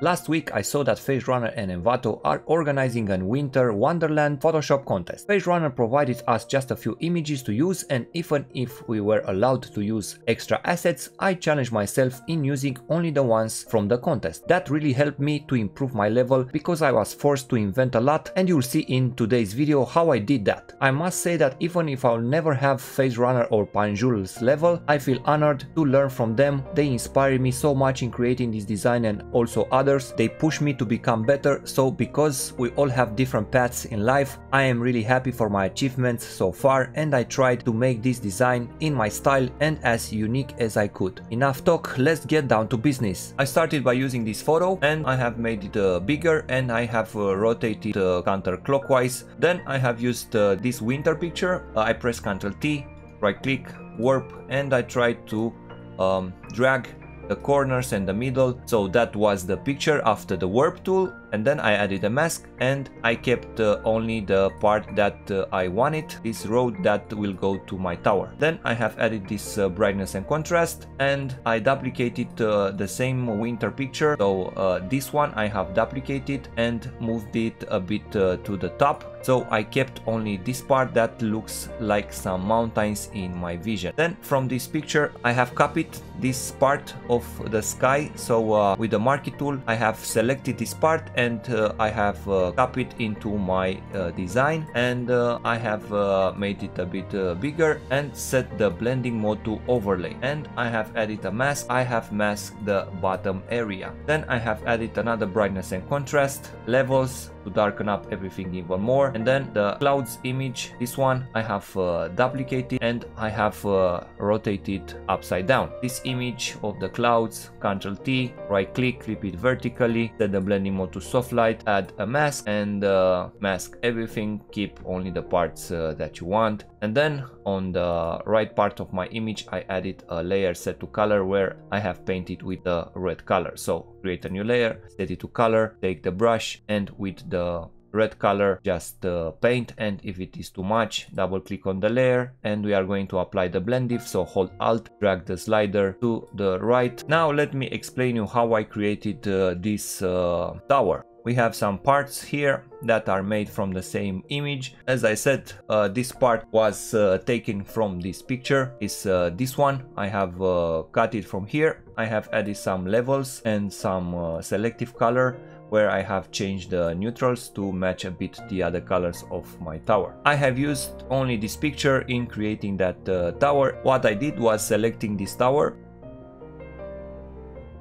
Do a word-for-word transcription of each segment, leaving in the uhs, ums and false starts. Last week I saw that Phase Runner and Envato are organizing a Winter Wonderland Photoshop contest. Phase Runner provided us just a few images to use, and even if we were allowed to use extra assets, I challenged myself in using only the ones from the contest. That really helped me to improve my level because I was forced to invent a lot, and you'll see in today's video how I did that. I must say that even if I'll never have Phase Runner or Panjul's level, I feel honored to learn from them. They inspired me so much in creating this design and also others. They push me to become better, so because we all have different paths in life, I am really happy for my achievements so far, and I tried to make this design in my style and as unique as I could. Enough talk, let's get down to business. I started by using this photo and I have made it uh, bigger, and I have uh, rotated uh, counterclockwise. Then I have used uh, this winter picture. uh, I press Ctrl T, right click, warp, and I tried to um, drag the corners and the middle. So that was the picture after the warp tool, and then I added a mask, and I kept uh, only the part that uh, I wanted, this road that will go to my tower. Then I have added this uh, brightness and contrast, and I duplicated uh, the same winter picture. So uh, this one I have duplicated and moved it a bit uh, to the top. So I kept only this part that looks like some mountains in my vision. Then from this picture I have copied this part of the sky. So uh, with the marquee tool I have selected this part, and uh, I have uh, copied into my uh, design, and uh, I have uh, made it a bit uh, bigger and set the blending mode to overlay, and I have added a mask. I have masked the bottom area. Then I have added another brightness and contrast levels to darken up everything even more, and then the clouds image, this one I have uh, duplicated, and I have uh, rotated upside down. This image of the clouds, Ctrl T, right click, flip it vertically, set the blending mode to soft light, add a mask, and uh, mask everything, keep only the parts uh, that you want. And then on the right part of my image I added a layer set to color, where I have painted with the red color. So create a new layer, set it to color, take the brush, and with the red color just uh, paint, and if it is too much double click on the layer, and we are going to apply the blend diff. So hold alt, drag the slider to the right. Now let me explain you how I created uh, this uh, tower. We have some parts here that are made from the same image. As I said, uh, this part was uh, taken from this picture. It's uh, this one. I have uh, cut it from here. I have added some levels and some uh, selective color, where I have changed the neutrals to match a bit the other colors of my tower. I have used only this picture in creating that uh, tower. What I did was selecting this tower,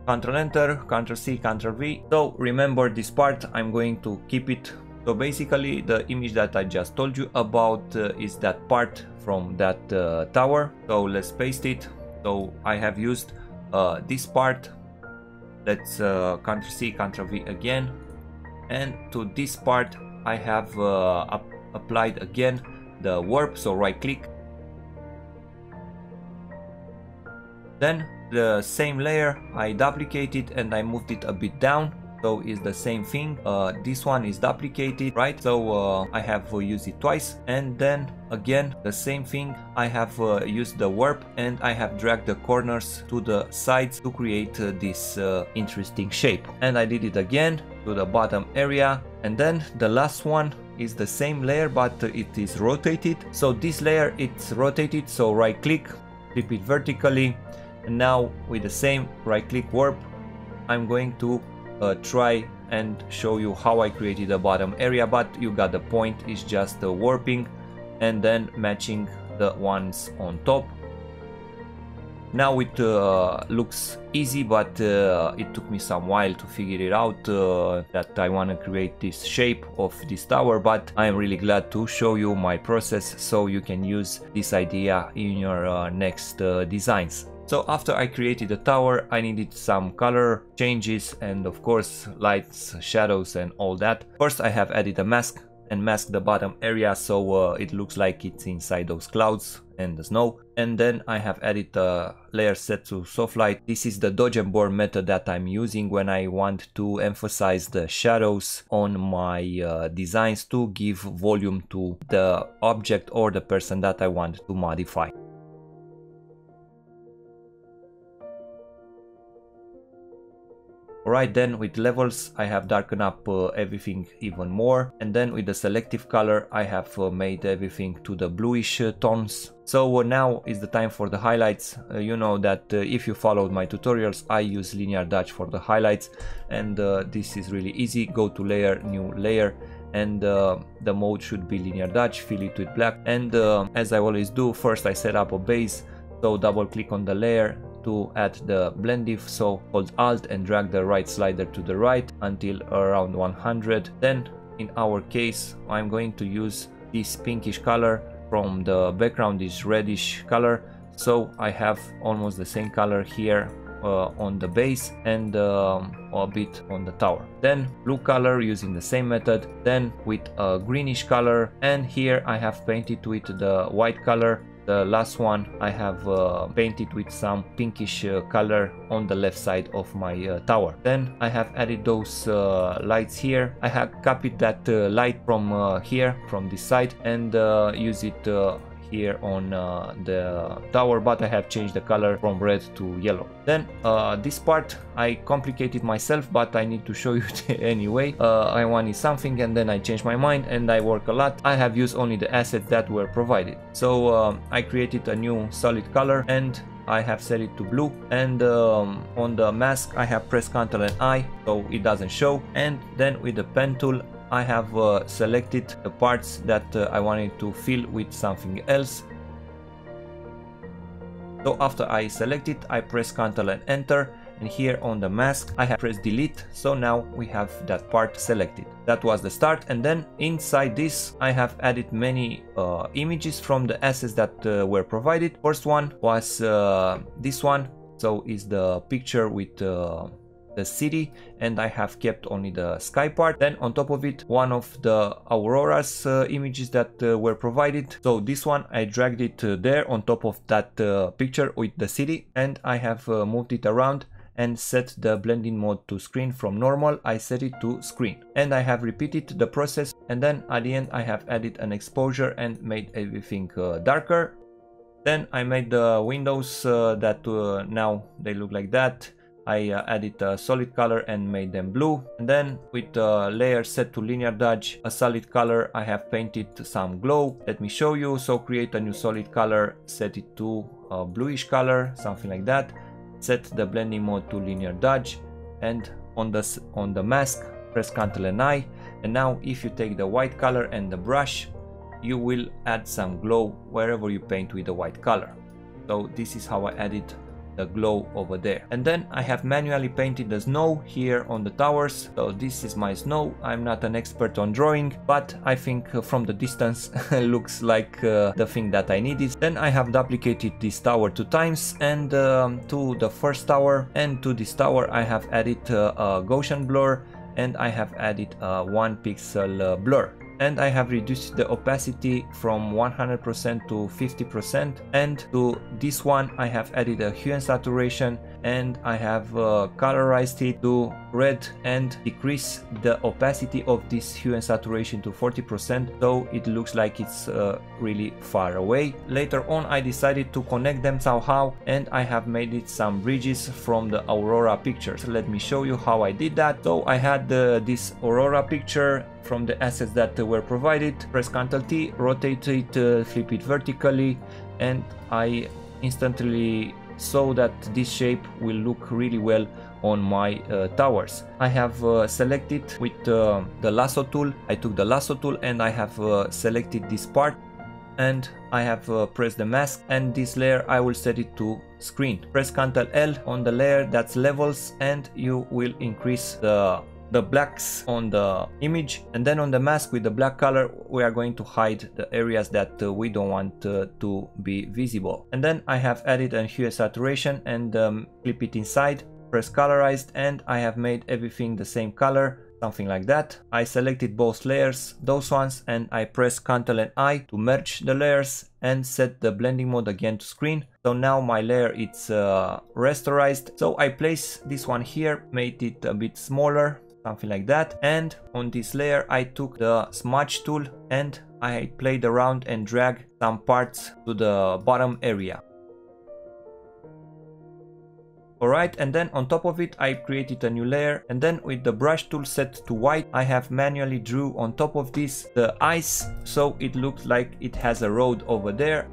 Control Enter, Control C, Control V. So remember this part, I'm going to keep it. So basically the image that I just told you about uh, is that part from that uh, tower. So let's paste it. So I have used uh, this part. Let's uh, Control C, Control V again, and to this part I have uh, ap applied again the warp. So right click, then the same layer I duplicated and I moved it a bit down. So it's the same thing. Uh, this one is duplicated, right? So uh, I have uh, used it twice, and then again the same thing. I have uh, used the warp and I have dragged the corners to the sides to create uh, this uh, interesting shape. And I did it again to the bottom area, and then the last one is the same layer, but uh, it is rotated. So this layer, it's rotated. So right click, flip it vertically, and now with the same right click warp, I'm going to Uh, try and show you how I created the bottom area, but you got the point. It's just uh, warping and then matching the ones on top. Now it uh, looks easy, but uh, it took me some while to figure it out uh, that I want to create this shape of this tower, but I am really glad to show you my process so you can use this idea in your uh, next uh, designs. So after I created the tower, I needed some color changes and of course lights, shadows and all that. First I have added a mask and masked the bottom area, so uh, it looks like it's inside those clouds and the snow. And then I have added a layer set to soft light. This is the dodge and burn method that I'm using when I want to emphasize the shadows on my uh, designs to give volume to the object or the person that I want to modify. Alright then, with levels I have darkened up uh, everything even more, and then with the selective color I have uh, made everything to the bluish uh, tones. So uh, now is the time for the highlights. Uh, you know that uh, if you followed my tutorials, I use linear dodge for the highlights, and uh, this is really easy. Go to layer, new layer, and uh, the mode should be linear dodge, fill it with black, and uh, as I always do, first I set up a base, so double click on the layer to add the blend diff, so hold alt and drag the right slider to the right until around one hundred. Then in our case I'm going to use this pinkish color from the background, is reddish color, so I have almost the same color here uh, on the base and um, a bit on the tower. Then blue color using the same method, then with a greenish color, and here I have painted with the white color. The last one I have uh, painted with some pinkish uh, color on the left side of my uh, tower. Then I have added those uh, lights here. I have copied that uh, light from uh, here, from this side, and uh, use it uh, here on uh, the tower, but I have changed the color from red to yellow. Then uh, this part I complicated myself, but I need to show you anyway. uh, I wanted something and then I changed my mind and I work a lot. I have used only the assets that were provided, so um, I created a new solid color and I have set it to blue, and um, on the mask I have pressed Ctrl and I so it doesn't show, and then with the pen tool I have uh, selected the parts that uh, I wanted to fill with something else. So after I select it, I press Ctrl and Enter, and here on the mask I have pressed delete, so now we have that part selected. That was the start, and then inside this I have added many uh, images from the assets that uh, were provided. First one was uh, this one, so is the picture with uh, the city, and I have kept only the sky part. Then on top of it, one of the auroras uh, images that uh, were provided, so this one I dragged it uh, there on top of that uh, picture with the city, and I have uh, moved it around and set the blending mode to screen. From normal I set it to screen, and I have repeated the process, and then at the end I have added an exposure and made everything uh, darker. Then I made the windows uh, that uh, now they look like that. I uh, added a solid color and made them blue, and then with the layer set to linear dodge, a solid color, I have painted some glow. Let me show you. So create a new solid color, set it to a bluish color, something like that, set the blending mode to linear dodge, and on the, on the mask press Ctrl and I, and now if you take the white color and the brush, you will add some glow wherever you paint with the white color. So this is how I added the glow over there. And then I have manually painted the snow here on the towers. So this is my snow. I'm not an expert on drawing, but I think from the distance looks like uh, the thing that I needed. Then I have duplicated this tower two times, and um, to the first tower and to this tower I have added uh, a Gaussian blur, and I have added a one pixel uh, blur, and I have reduced the opacity from one hundred percent to fifty percent, and to this one I have added a hue and saturation, and I have uh, colorized it to red and decrease the opacity of this hue and saturation to forty percent, so it looks like it's uh, really far away. Later on I decided to connect them somehow, and I have made it some bridges from the aurora pictures. Let me show you how I did that. So I had uh, this aurora picture from the assets that were provided. Press Ctrl T, rotate it, uh, flip it vertically, and I instantly saw that this shape will look really well on my uh, towers. I have uh, selected with uh, the lasso tool. I took the lasso tool and I have uh, selected this part, and I have uh, pressed the mask, and this layer I will set it to screen. Press Ctrl L on the layer that's levels, and you will increase the the blacks on the image, and then on the mask with the black color we are going to hide the areas that uh, we don't want uh, to be visible. And then I have added a hue and saturation, and um, clip it inside, press colorized, and I have made everything the same color, something like that. I selected both layers, those ones, and I press Ctrl and I to merge the layers and set the blending mode again to screen. So now my layer is uh, rasterized, so I place this one here, made it a bit smaller, something like that, and on this layer I took the smudge tool and I played around and dragged some parts to the bottom area. Alright, and then on top of it I created a new layer, and then with the brush tool set to white I have manually drew on top of this the ice, so it looks like it has a road over there.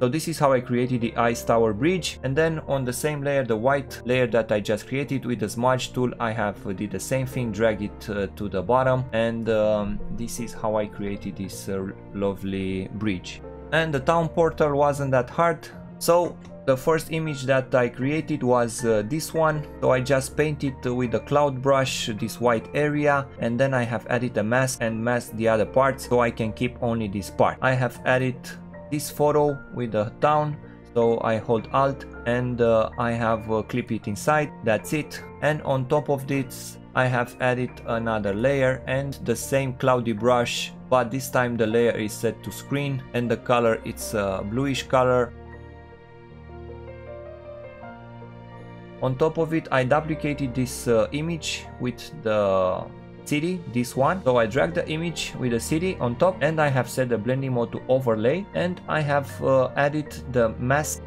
So this is how I created the ice tower bridge, and then on the same layer, the white layer that I just created with the smudge tool, I have did the same thing, drag it uh, to the bottom, and um, this is how I created this uh, lovely bridge. And the town portal wasn't that hard, so the first image that I created was uh, this one. So I just painted with a cloud brush this white area, and then I have added a mask and masked the other parts so I can keep only this part. I have added this photo with the town, so I hold Alt and uh, I have uh, clipped it inside. That's it. And on top of this I have added another layer and the same cloudy brush, but this time the layer is set to screen and the color it's a bluish color. On top of it I duplicated this uh, image with the city, this one. So I drag the image with the city on top, and I have set the blending mode to overlay, and I have uh, added the mask.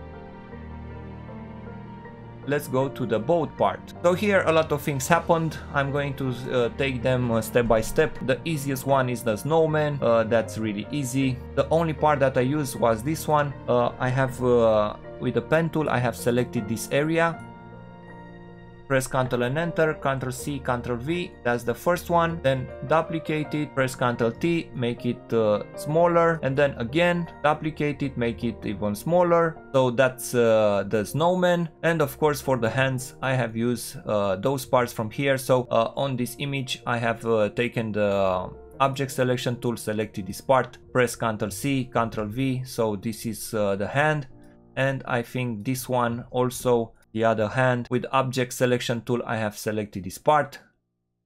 Let's go to the boat part. So here a lot of things happened. I'm going to uh, take them uh, step by step. The easiest one is the snowman. Uh, that's really easy. The only part that I used was this one. Uh, I have uh, with the pen tool I have selected this area. Press Ctrl and Enter, Ctrl C, Ctrl V, that's the first one, then duplicate it, press Ctrl T, make it uh, smaller, and then again duplicate it, make it even smaller. So that's uh, the snowman. And of course for the hands I have used uh, those parts from here. So uh, on this image I have uh, taken the object selection tool, selected this part, press Ctrl C, Ctrl V, so this is uh, the hand, and I think this one also. The other hand, with object selection tool I have selected this part,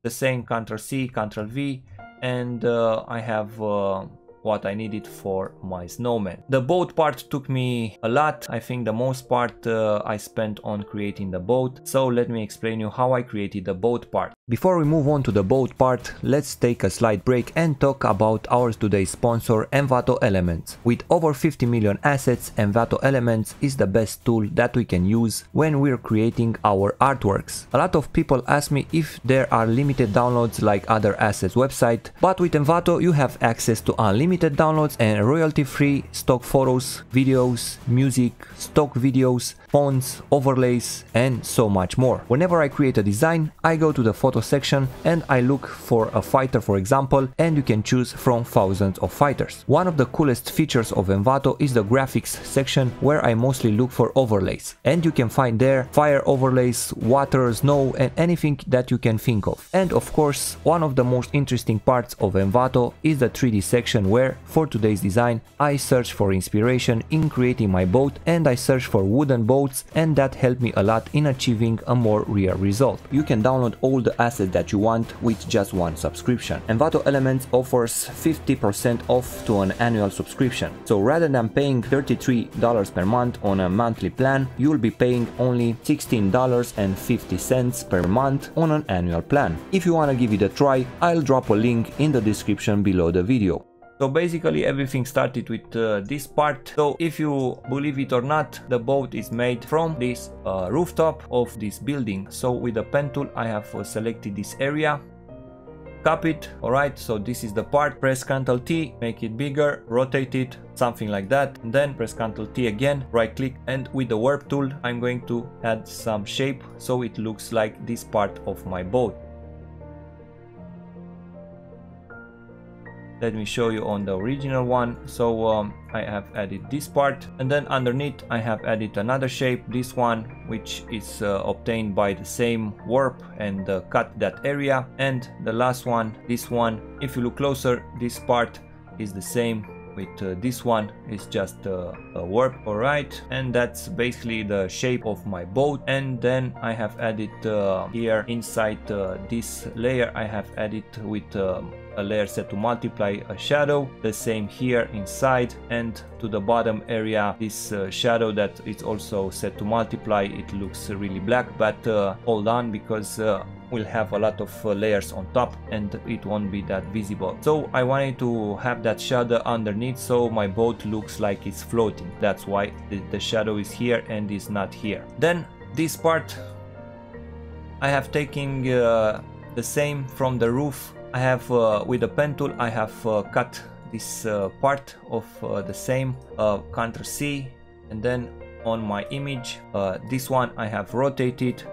the same Ctrl C, Ctrl V, and uh, I have uh, what I needed for my snowman. The boat part took me a lot. I think the most part uh, I spent on creating the boat, so let me explain you how I created the boat part. Before we move on to the boat part, let's take a slight break and talk about our today's sponsor, Envato Elements. With over fifty million assets, Envato Elements is the best tool that we can use when we're creating our artworks. A lot of people ask me if there are limited downloads like other assets website, but with Envato you have access to unlimited downloads and royalty-free stock photos, videos, music, stock videos, fonts, overlays, and so much more. Whenever I create a design, I go to the photo section and I look for a fighter, for example, and you can choose from thousands of fighters. One of the coolest features of Envato is the graphics section, where I mostly look for overlays, and you can find there fire overlays, water, snow, and anything that you can think of. And of course, one of the most interesting parts of Envato is the three D section, where for today's design I search for inspiration in creating my boat, and I search for wooden boats, and that helped me a lot in achieving a more real result. You can download all the assets that you want with just one subscription. Envato Elements offers fifty percent off to an annual subscription, so rather than paying thirty-three dollars per month on a monthly plan, you'll be paying only sixteen dollars and fifty cents per month on an annual plan. If you want to give it a try, I'll drop a link in the description below the video. So basically everything started with uh, this part. So if you believe it or not, the boat is made from this uh, rooftop of this building. So with the pen tool I have uh, selected this area, copy it. Alright, so this is the part, press Ctrl T, make it bigger, rotate it, something like that, and then press Ctrl T again, right click, and with the warp tool I'm going to add some shape so it looks like this part of my boat. Let me show you on the original one. So um, I have added this part, and then underneath I have added another shape, this one, which is uh, obtained by the same warp, and uh, cut that area. And the last one, this one, if you look closer, this part is the same with uh, this one, it's just uh, a warp. Alright, and that's basically the shape of my boat. And then I have added uh, here inside uh, this layer I have added with um, a layer set to multiply a shadow, the same here inside, and to the bottom area this uh, shadow that it's also set to multiply. It looks really black, but uh, hold on, because uh, will have a lot of uh, layers on top and it won't be that visible. So I wanted to have that shadow underneath so my boat looks like it's floating. That's why the, the shadow is here and is not here. Then this part I have taken uh, the same from the roof. I have uh, with a pen tool I have uh, cut this uh, part of uh, the same, uh, Ctrl C, and then on my image uh, this one I have rotated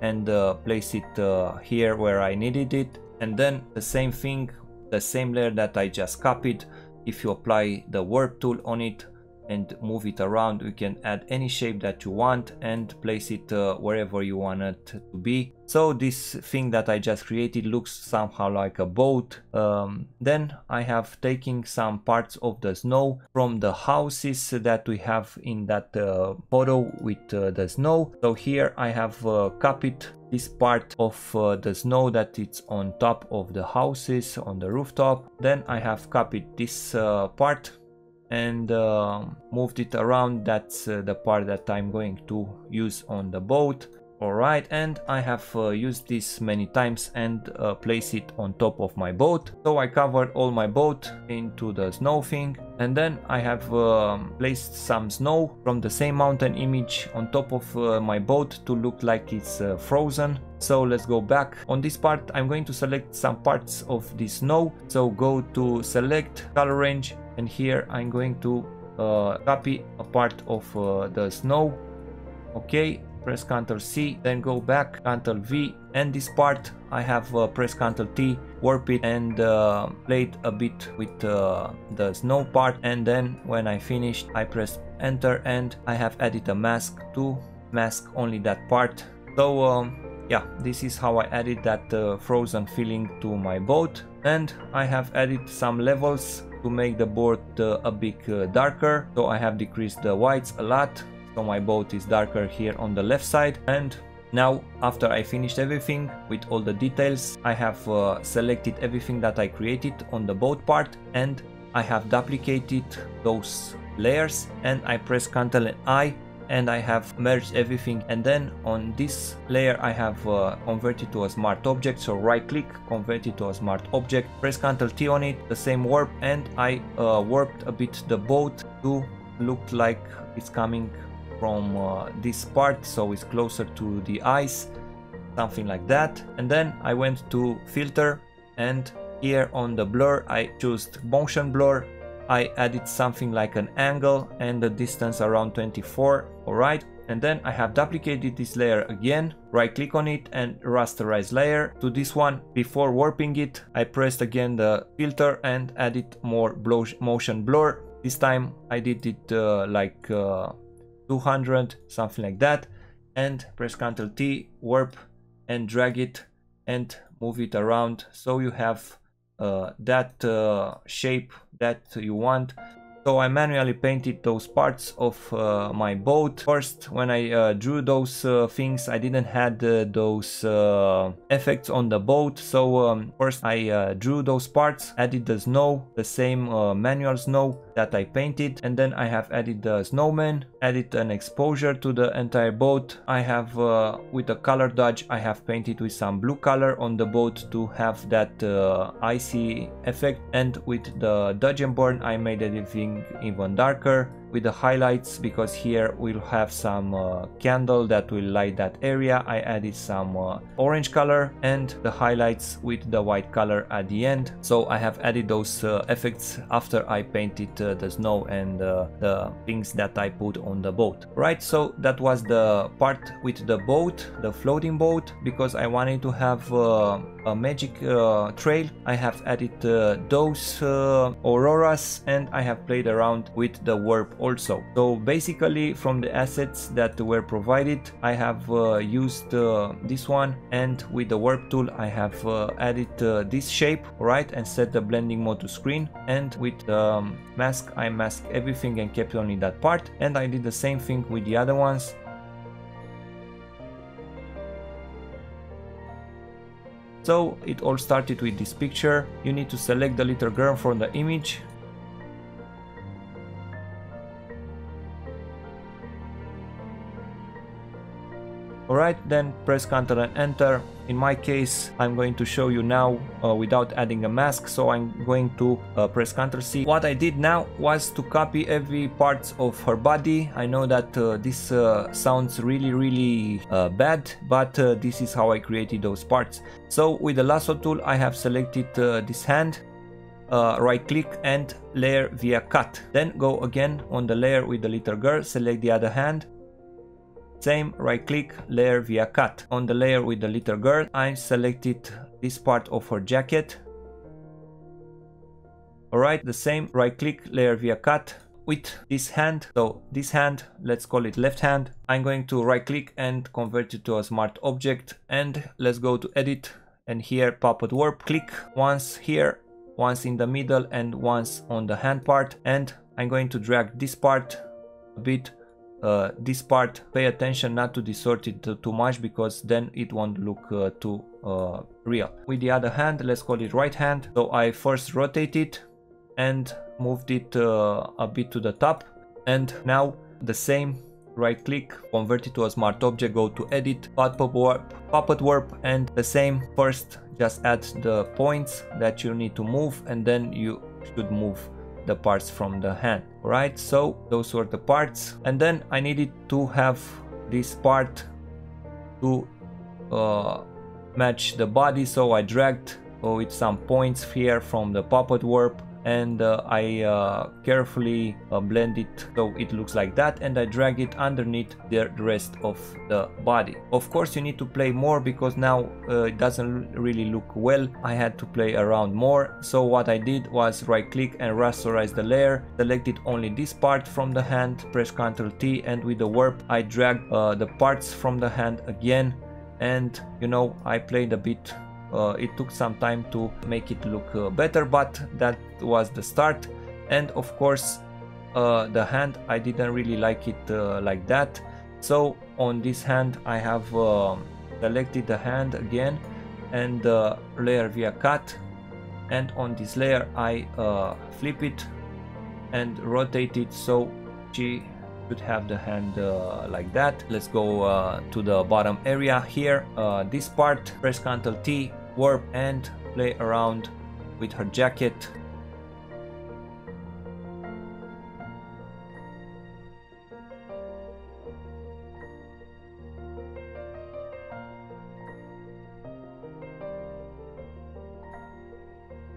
and uh, place it uh, here where I needed it, and then the same thing, the same layer that I just copied. If you apply the warp tool on it and move it around, you can add any shape that you want and place it uh, wherever you want it to be. So this thing that I just created looks somehow like a boat. Um, then I have taken some parts of the snow from the houses that we have in that uh, photo with uh, the snow. So here I have uh, copied this part of uh, the snow that it's on top of the houses, on the rooftop. Then I have copied this uh, part and uh, moved it around. That's uh, the part that I'm going to use on the boat. Alright, and I have uh, used this many times and uh, placed it on top of my boat. So I covered all my boat into the snow thing, and then I have um, placed some snow from the same mountain image on top of uh, my boat to look like it's uh, frozen. So let's go back. On this part I'm going to select some parts of the snow. So go to select, color range, and here I'm going to uh, copy a part of uh, the snow. Okay, press Ctrl C, then go back, Ctrl V, and this part I have uh, press Ctrl T, warp it, and uh, played a bit with uh, the snow part, and then when I finished I press enter and I have added a mask to mask only that part. So um, yeah, this is how I added that uh, frozen feeling to my boat, and I have added some levels to make the boat uh, a bit uh, darker. So I have decreased the whites a lot, so my boat is darker here on the left side. And now, after I finished everything with all the details, I have uh, selected everything that I created on the boat part and I have duplicated those layers, and I press Ctrl and I, and I have merged everything. And then on this layer I have uh, converted to a smart object. So right click, convert it to a smart object, press Ctrl T on it, the same warp, and I uh, warped a bit the boat to look like it's coming from uh, this part, so it's closer to the ice, something like that. And then I went to filter, and here on the blur I chose motion blur. I added something like an angle and a distance around twenty-four. Alright, and then I have duplicated this layer again, right click on it and rasterize layer. To this one, before warping it, I pressed again the filter and added more motion blur. This time I did it uh, like uh, two hundred, something like that, and press Ctrl T, warp, and drag it and move it around so you have Uh, that uh, shape that you want. So I manually painted those parts of uh, my boat. First, when I uh, drew those uh, things, I didn't had uh, those uh, effects on the boat. So um, first I uh, drew those parts, added the snow, the same uh, manual snow that I painted, and then I have added the snowman, added an exposure to the entire boat. I have uh, with a color dodge I have painted with some blue color on the boat to have that uh, icy effect, and with the dodge and burn I made everything even darker with the highlights, because here we'll have some uh, candle that will light that area. I added some uh, orange color and the highlights with the white color at the end. So I have added those uh, effects after I painted uh, the snow and uh, the things that I put on the boat. Right, so that was the part with the boat, the floating boat, because I wanted to have uh, a magic uh, trail. I have added uh, those uh, auroras, and I have played around with the warp also. So basically from the assets that were provided I have uh, used uh, this one, and with the warp tool I have uh, added uh, this shape, right, and set the blending mode to screen, and with the um, mask I masked everything and kept only that part, and I did the same thing with the other ones. So it all started with this picture. You need to select the little girl from the image. right, then press Ctrl and Enter. In my case, I'm going to show you now uh, without adding a mask, so I'm going to uh, press Ctrl C. What I did now was to copy every part of her body. I know that uh, this uh, sounds really, really uh, bad, but uh, this is how I created those parts. So with the lasso tool, I have selected uh, this hand. Uh, right click and layer via cut, then go again on the layer with the little girl, select the other hand, same, right click, layer via cut. On the layer with the little girl, I selected this part of her jacket. Alright, the same, right click, layer via cut. With this hand, so this hand, let's call it left hand, I'm going to right click and convert it to a smart object, and let's go to edit, and here puppet warp, click once here, once in the middle and once on the hand part, and I'm going to drag this part a bit, uh, this part, pay attention not to distort it too much because then it won't look uh, too uh, real. With the other hand, let's call it right hand, so I first rotate it and moved it uh, a bit to the top, and now the same, right click, convert it to a smart object, go to edit, puppet warp, puppet warp, and the same, first just add the points that you need to move, and then you should move the parts from the hand. Alright, so those were the parts, and then I needed to have this part to uh, match the body, so I dragged with some points here from the puppet warp, and uh, I uh, carefully uh, blend it so it looks like that, and I drag it underneath the rest of the body. Of course you need to play more because now uh, it doesn't really look well. I had to play around more, so what I did was right click and rasterize the layer, selected only this part from the hand, press Ctrl T, and with the warp I dragged uh, the parts from the hand again, and you know, I played a bit. Uh, it took some time to make it look uh, better, but that was the start. And of course uh, the hand, I didn't really like it uh, like that, so on this hand I have uh, selected the hand again and uh, layer via cut, and on this layer I uh, flip it and rotate it so she could have the hand uh, like that. Let's go uh, to the bottom area here, uh, this part, press Ctrl T, warp, and play around with her jacket.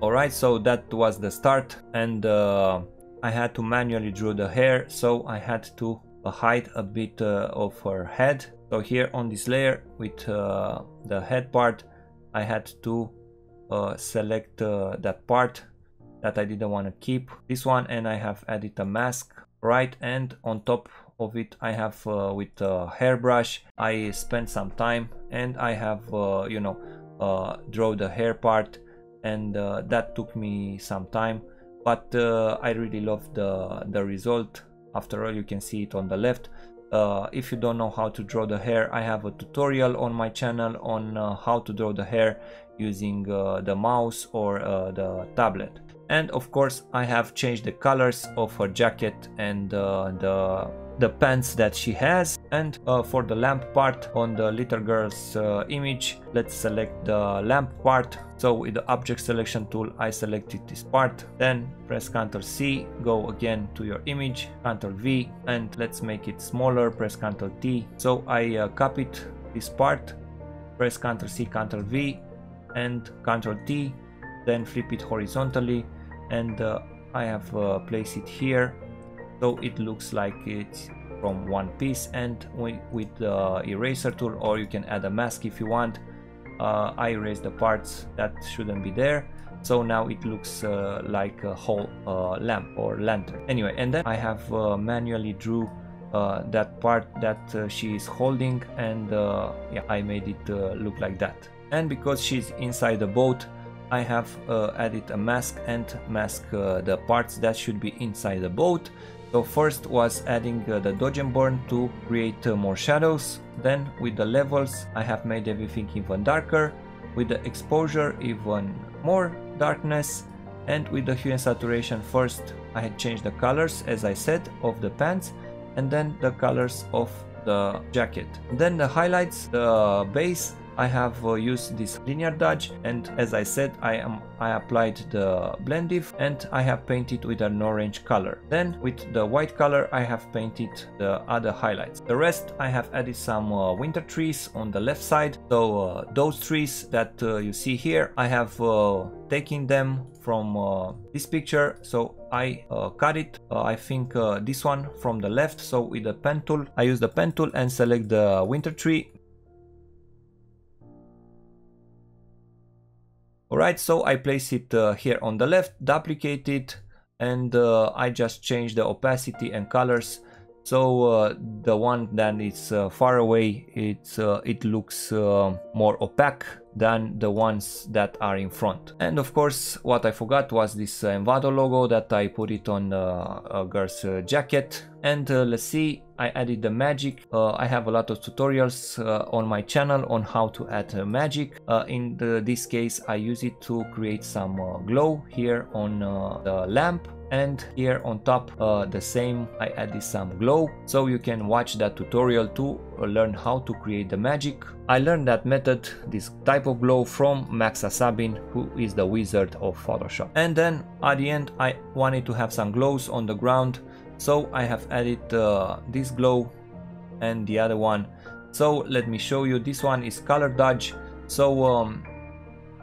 Alright, so that was the start, and uh, I had to manually draw the hair, so I had to uh, hide a bit uh, of her head. So here on this layer with uh, the head part, I had to uh, select uh, that part that I didn't want to keep, this one, and I have added a mask, right, and on top of it I have uh, with a hairbrush I spent some time, and I have uh, you know uh, draw the hair part, and uh, that took me some time. But uh, I really love the, the result. After all, you can see it on the left. Uh, if you don't know how to draw the hair, I have a tutorial on my channel on uh, how to draw the hair using uh, the mouse or uh, the tablet. And of course, I have changed the colors of her jacket and uh, the, the pants that she has. And uh, for the lamp part on the little girl's uh, image, let's select the lamp part. So with the object selection tool, I selected this part. Then press Ctrl C, go again to your image, Ctrl V, and let's make it smaller, press Ctrl T. So I uh, copied this part, press Ctrl C, Ctrl V, and Ctrl T, then flip it horizontally, and uh, I have uh, placed it here so it looks like it's from one piece. And we, with the eraser tool, or you can add a mask if you want, uh, I erase the parts that shouldn't be there, so now it looks uh, like a whole uh, lamp or lantern. Anyway, and then I have uh, manually drew uh, that part that uh, she is holding, and uh, yeah, I made it uh, look like that. And because she's inside the boat, I have uh, added a mask and mask uh, the parts that should be inside the boat. So first was adding uh, the dodge and burn to create uh, more shadows. Then with the levels I have made everything even darker, with the exposure even more darkness, and with the hue and saturation first I had changed the colors, as I said, of the pants, and then the colors of the jacket. Then the highlights, the base, I have uh, used this linear dodge, and as I said, I am I applied the blend diff and I have painted with an orange color. Then with the white color I have painted the other highlights. The rest I have added some uh, winter trees on the left side. So uh, those trees that uh, you see here, I have uh, taken them from uh, this picture. So I uh, cut it, uh, I think uh, this one from the left. So with the pen tool, I use the pen tool and select the winter tree. Alright, so I place it uh, here on the left, duplicate it, and uh, I just change the opacity and colors. So uh, the one that is uh, far away, it's, uh, it looks uh, more opaque than the ones that are in front. And of course, what I forgot was this uh, Envato logo that I put it on uh, a girl's uh, jacket. And uh, let's see, I added the magic. Uh, I have a lot of tutorials uh, on my channel on how to add uh, magic. Uh, in the, this case, I use it to create some uh, glow here on uh, the lamp. And here on top, uh, the same, I added some glow. So you can watch that tutorial to learn how to create the magic. I learned that method, this type of glow, from Max Asabin, who is the wizard of Photoshop. And then at the end, I wanted to have some glows on the ground. So I have added uh, this glow and the other one. So let me show you, this one is color dodge. So um,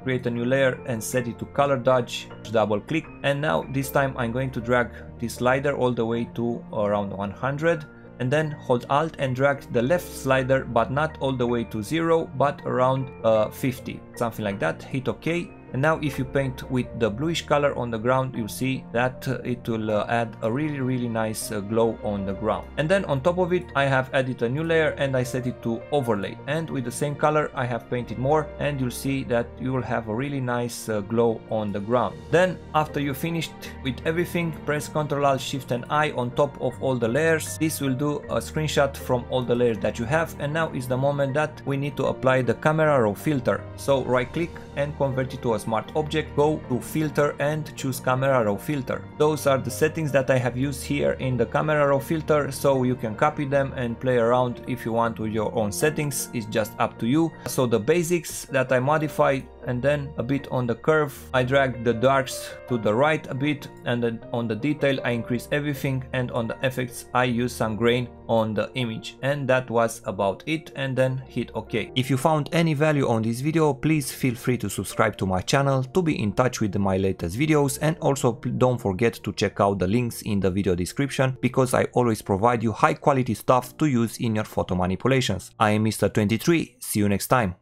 create a new layer and set it to color dodge, double click. And now this time I'm going to drag this slider all the way to around one hundred. And then hold Alt and drag the left slider, but not all the way to zero, but around uh, fifty, something like that. Hit OK. And now if you paint with the bluish color on the ground, you see that uh, it will uh, add a really really nice uh, glow on the ground. And then on top of it, I have added a new layer and I set it to overlay. And with the same color, I have painted more, and you'll see that you will have a really nice uh, glow on the ground. Then after you finished with everything, press control alt shift and I on top of all the layers. This will do a screenshot from all the layers that you have. And now is the moment that we need to apply the camera raw filter. So right click and convert it to a smart object, go to filter and choose camera raw filter. Those are the settings that I have used here in the camera raw filter, so you can copy them and play around if you want with your own settings. It's just up to you. So the basics that I modified, and then a bit on the curve I drag the darks to the right a bit, and then on the detail I increase everything, and on the effects I use some grain on the image. And that was about it, and then hit OK. If you found any value on this video, please feel free to subscribe to my channel to be in touch with my latest videos, and also don't forget to check out the links in the video description, because I always provide you high quality stuff to use in your photo manipulations. I am Mister twenty-three, see you next time.